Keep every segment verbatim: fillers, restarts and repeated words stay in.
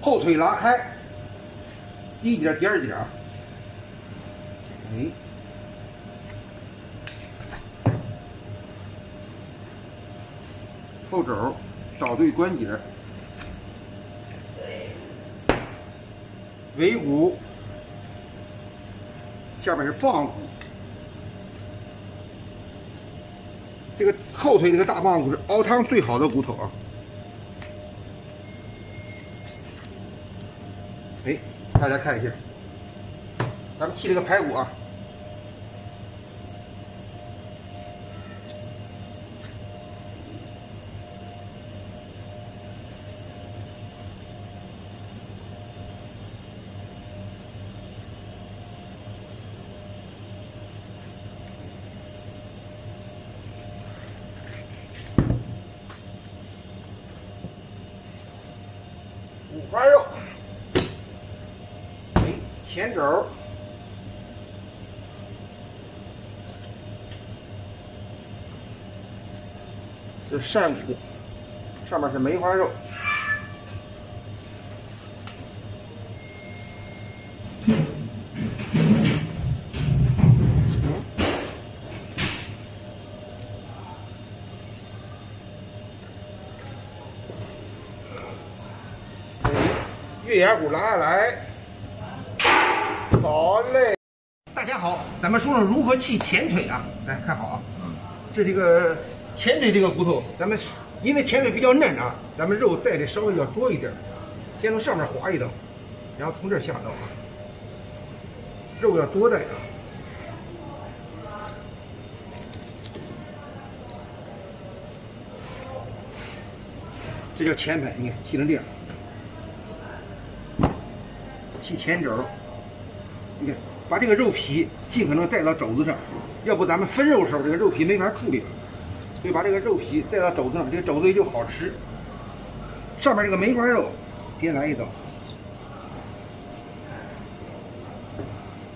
后腿拉开，第一节第二节啊，哎。 后肘找对关节，尾骨下边是棒骨，这个后腿这个大棒骨是熬汤最好的骨头啊。哎，大家看一下，咱们剔这个排骨啊。 花肉，哎，前肘，这是扇骨，上面是梅花肉，月牙骨拉下来，好嘞！大家好，咱们说说如何剔前腿啊。来看好啊，这这个前腿这个骨头，咱们因为前腿比较嫩啊，咱们肉带的稍微要多一点。先从上面划一刀，然后从这儿下刀啊，肉要多带啊。这叫前排，你看剔成这样。 剔前肘，你看，把这个肉皮尽可能带到肘子上，要不咱们分肉的时候，这个肉皮没法处理了，所以把这个肉皮带到肘子上，这个肘子也就好吃。上面这个梅花肉，先来一刀。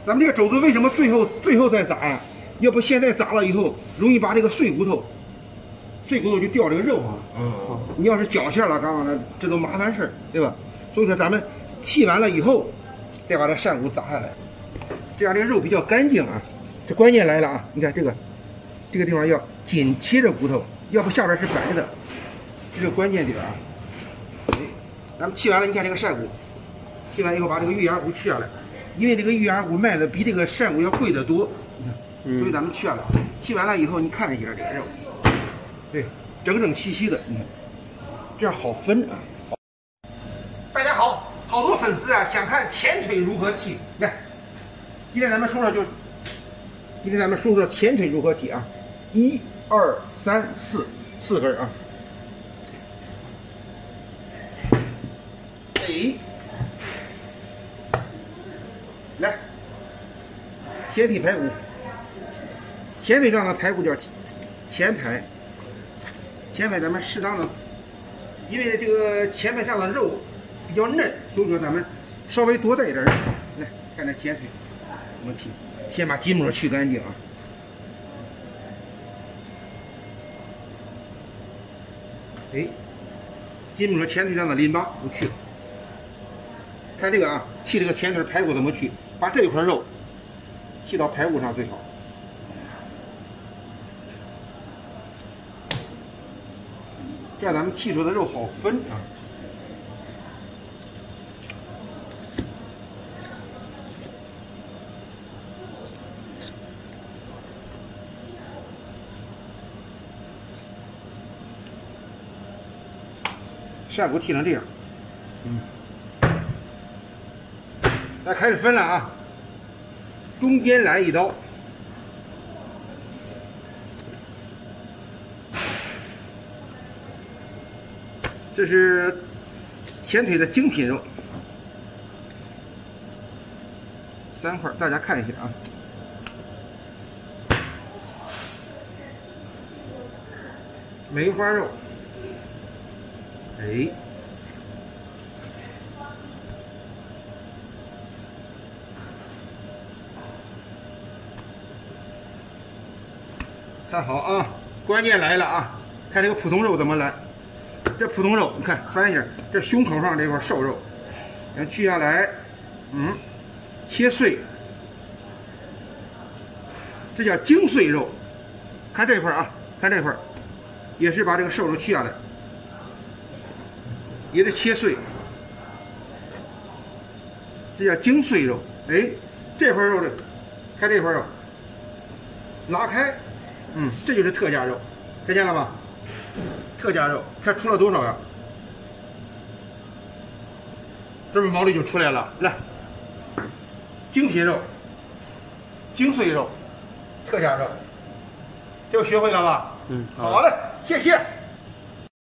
咱们这个肘子为什么最后最后再砸呀？要不现在砸了以后，容易把这个碎骨头，碎骨头就掉这个肉啊。嗯。你要是绞馅了，干嘛的，这都麻烦事儿，对吧？所以说咱们。 剔完了以后，再把这扇骨砸下来，这样这个肉比较干净啊。这关键来了啊！你看这个，这个地方要紧贴着骨头，要不下边是白的，这是关键点啊。哎，咱们剔完了，你看这个扇骨，剔完以后把这个月牙骨去下来，因为这个月牙骨卖的比这个扇骨要贵得多，你看，所以咱们去下来。剔完了以后，你看一下这个肉，对，整整齐齐的，你看，这样好分啊。大家好。 好多粉丝啊，想看前腿如何剔。来，今天咱们说说就，今天咱们说说前腿如何剔啊。一、二、三、四，四根啊。哎，来，先剔排骨。前腿上的排骨叫前排，前排咱们适当的，因为这个前排上的肉。 比较嫩，所以说咱们稍微多带一点。来看这前腿，我们剔，先把筋膜去干净啊。哎，筋膜前腿上的淋巴不去了。看这个啊，剔这个前腿排骨怎么去？把这一块肉剔到排骨上最好。这样咱们剔出的肉好分啊。 扇骨剔成这样，嗯，那开始分了啊。中间来一刀，这是前腿的精品肉，三块，大家看一下啊。 梅花肉。 哎，看好啊！关键来了啊！看这个普通肉怎么来。这普通肉，你看翻一下，这胸口上这块瘦肉，然后锯下来，嗯，切碎，这叫精碎肉。看这一块啊，看这一块，也是把这个瘦肉去下来，也是切碎，这叫精碎肉。哎，这块肉呢，看这块肉，拿开，嗯，这就是特价肉，看见了吗？特价肉，看出了多少呀？ 这边毛利就出来了，来，精皮肉、精碎肉、特价肉，这个学会了吧？嗯，好嘞，谢谢。